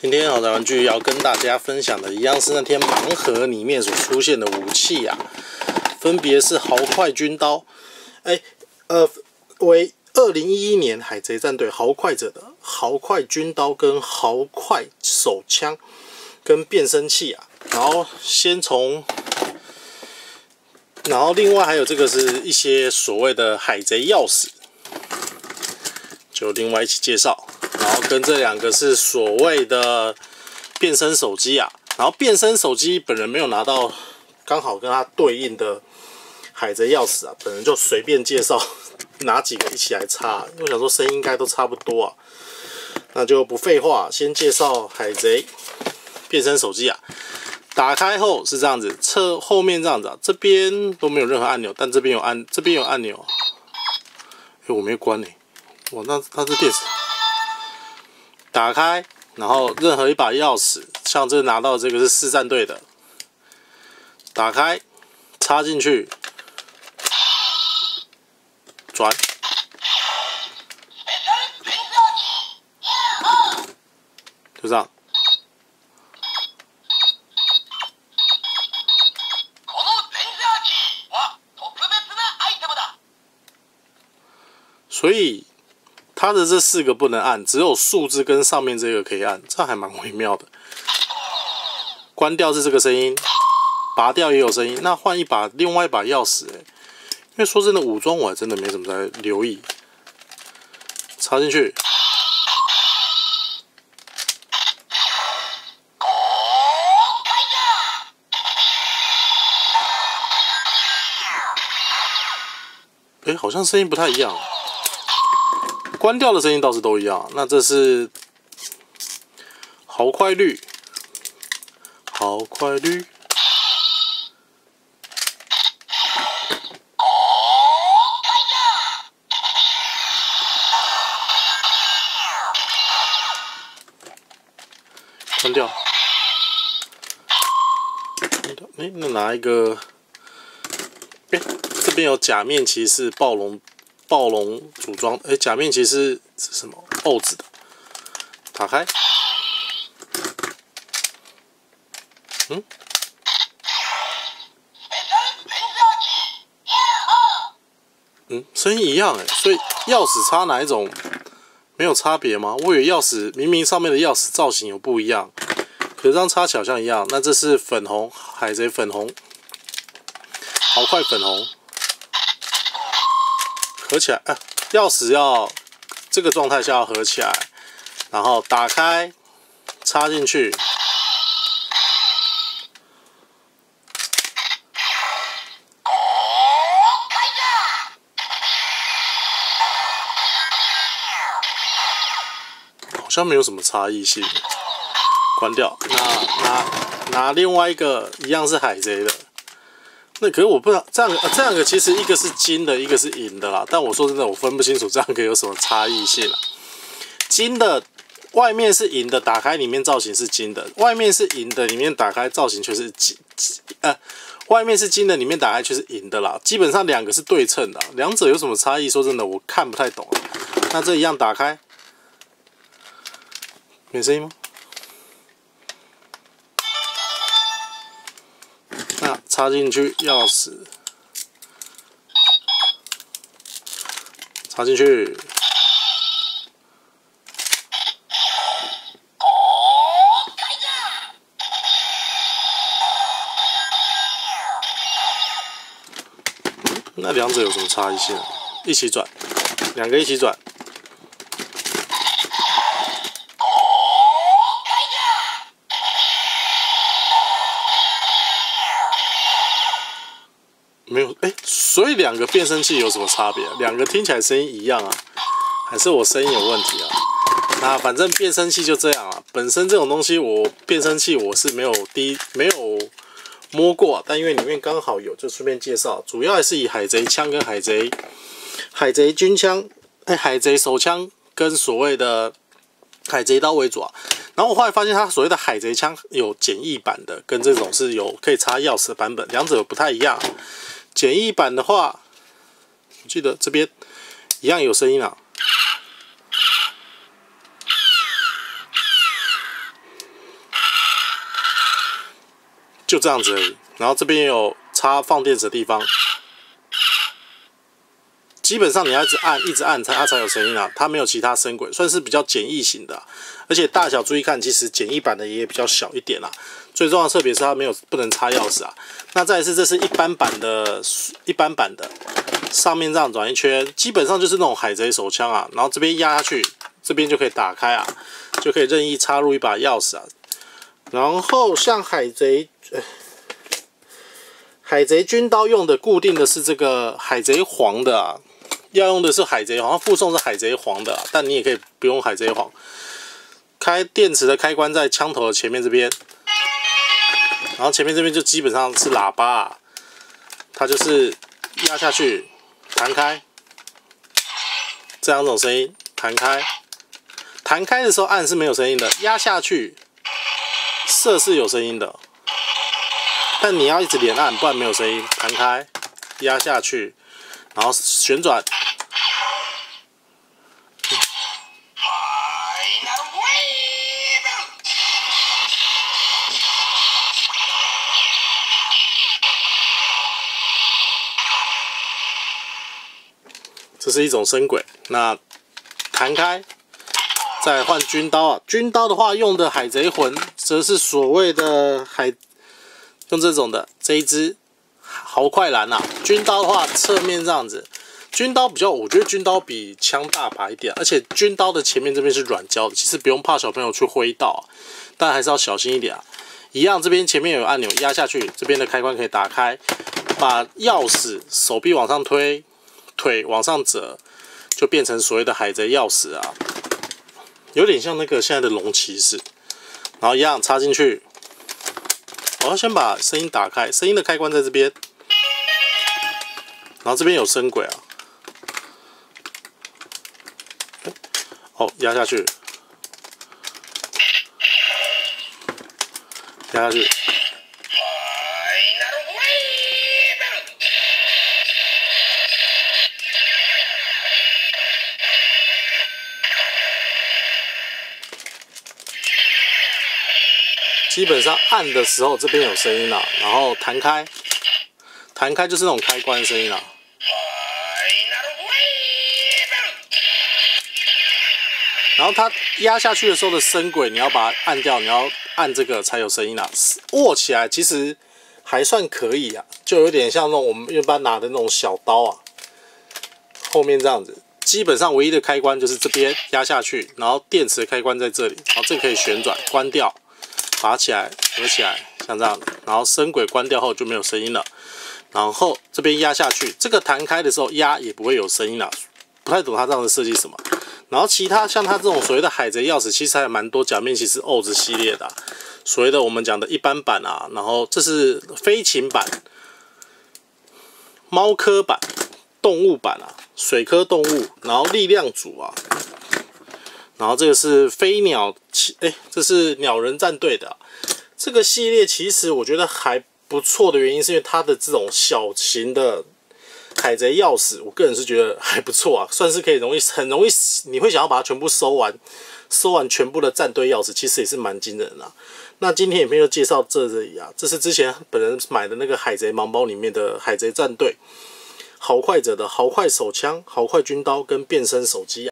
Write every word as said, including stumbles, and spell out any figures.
今天好的玩具要跟大家分享的，一样是那天盲盒里面所出现的武器啊，分别是豪快军刀，哎，呃，为二零一一年海贼战队豪快者的豪快军刀跟豪快手枪跟变声器啊。然后先从，然后另外还有这个是一些所谓的海贼钥匙，就另外一起介绍。 然后跟这两个是所谓的变身手机啊，然后变身手机本人没有拿到，刚好跟它对应的海贼钥匙啊，本人就随便介绍哪几个一起来插，因为想说声音应该都差不多啊，那就不废话，先介绍海贼变身手机啊。打开后是这样子，侧后面这样子啊，这边都没有任何按钮，但这边有按，这边有按钮。哎，我没关呢、欸，哇，那它是电池。 打开，然后任何一把钥匙，像这拿到这个是四战队的，打开，插进去，转，就这样。所以。 它的这四个不能按，只有数字跟上面这个可以按，这还蛮微妙的。关掉是这个声音，拔掉也有声音。那换一把，另外一把钥匙、欸，因为说真的，武装我还真的没怎么在留意。插进去，哎、欸，好像声音不太一样。 关掉的声音倒是都一样。那这是好快绿，好快绿，关掉，关掉。哎、欸，那拿一个，哎、欸，这边有假面骑士、暴龙。 暴龙组装，哎、欸，假面骑士是什么？厚纸的，打开，嗯，嗯，声音一样哎、欸，所以钥匙插哪一种没有差别吗？我以为钥匙明明上面的钥匙造型有不一样，可是这样插起好像一样。那这是粉红海贼粉红，好快粉红。 合起来，啊，钥匙要这个状态下要合起来，然后打开，插进去，好像没有什么差异性。关掉，那拿拿另外一个一样是海贼的。 那可是我不知道这样、啊、这样的其实一个是金的，一个是银的啦。但我说真的，我分不清楚这样个有什么差异性啦。金的外面是银的，打开里面造型是金的；外面是银的，里面打开造型却是金呃，外面是金的，里面打开却是银的啦。基本上两个是对称的，两者有什么差异？说真的，我看不太懂。那这一样打开，没声音吗？ 那插进去钥匙，插进去，那两者有什么差异性？一起转，两个一起转。 没有哎，所以两个变声器有什么差别？两个听起来声音一样啊，还是我声音有问题啊？那反正变声器就这样啊。本身这种东西我，我变声器我是没有第一没有摸过、啊，但因为里面刚好有，就顺便介绍。主要还是以海贼枪跟海贼海贼军枪、哎海贼手枪跟所谓的海贼刀为主啊。然后我后来发现，它所谓的海贼枪有简易版的，跟这种是有可以插钥匙的版本，两者不太一样、啊。 简易版的话，我记得这边一样有声音啊，就这样子而已。然后这边有插放电池的地方，基本上你要一直按，一直按它才有声音啊，它没有其他声轨，算是比较简易型的、啊。而且大小注意看，其实简易版的也比较小一点啦、啊。最重要的特别是它没有不能插钥匙啊。那再来是这是一般版的，一般版的上面这样转一圈，基本上就是那种海贼手枪啊。然后这边压下去，这边就可以打开啊，就可以任意插入一把钥匙啊。 然后像海贼，海贼军刀用的固定的是这个海贼黄的、啊，要用的是海贼黄，附送是海贼黄的、啊，但你也可以不用海贼黄。开电池的开关在枪头的前面这边，然后前面这边就基本上是喇叭、啊，它就是压下去弹开，这两种声音弹开，弹开的时候按是没有声音的，压下去。 射是有声音的，但你要一直连按，不然没有声音。弹开，压下去，然后旋转，这是一种声轨。那弹开。 再换军刀啊！军刀的话用的海贼魂，则是所谓的海，用这种的这一支豪快蓝啊。军刀的话，侧面这样子，军刀比较，我觉得军刀比枪大把一点，而且军刀的前面这边是软胶的，其实不用怕小朋友去挥到、啊，但还是要小心一点啊。一样，这边前面有按钮压下去，这边的开关可以打开，把钥匙手臂往上推，腿往上折，就变成所谓的海贼钥匙啊。 有点像那个现在的龙骑士，然后一样插进去。我要先把声音打开，声音的开关在这边，然后这边有声轨啊。哦，压下去，压下去。 基本上按的时候，这边有声音啦，然后弹开，弹开就是那种开关的声音啦。然后它压下去的时候的声轨，你要把它按掉，你要按这个才有声音啦。握起来其实还算可以啊，就有点像那种我们一般拿的那种小刀啊，后面这样子。基本上唯一的开关就是这边压下去，然后电池的开关在这里，然后这个可以旋转关掉。 拔起来，合起来，像这样，然后声轨关掉后就没有声音了。然后这边压下去，这个弹开的时候压也不会有声音了。不太懂它这样的设计什么。然后其他像它这种所谓的海贼钥匙，其实还蛮多假面骑士 O Z 系列的、啊，所谓的我们讲的一般版啊，然后这是飞禽版、猫科版、动物版啊，水科动物，然后力量组啊。 然后这个是飞鸟，哎，这是鸟人战队的、啊、这个系列，其实我觉得还不错的原因，是因为它的这种小型的海贼钥匙，我个人是觉得还不错啊，算是可以容易很容易，你会想要把它全部收完，收完全部的战队钥匙，其实也是蛮惊人的、啊。那今天影片就介绍这里啊，这是之前本人买的那个海贼盲包里面的海贼战队，豪快者的豪快手枪、豪快军刀跟变身手机、啊。